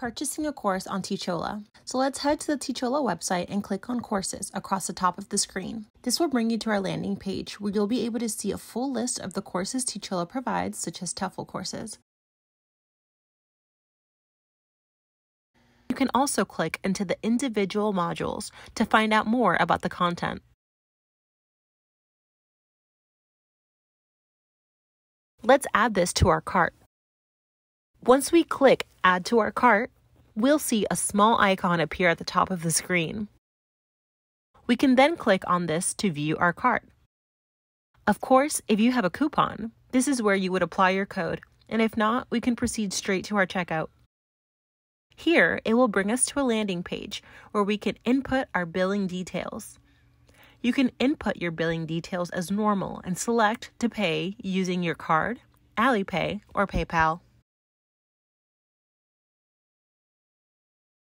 Purchasing a course on Teachola. So let's head to the Teachola website and click on courses across the top of the screen. This will bring you to our landing page where you'll be able to see a full list of the courses Teachola provides, such as TEFL courses. You can also click into the individual modules to find out more about the content. Let's add this to our cart. Once we click Add to Our Cart, we'll see a small icon appear at the top of the screen. We can then click on this to view our cart. Of course, if you have a coupon, this is where you would apply your code, and if not, we can proceed straight to our checkout. Here, it will bring us to a landing page where we can input our billing details. You can input your billing details as normal and select to pay using your card, AliPay, or PayPal.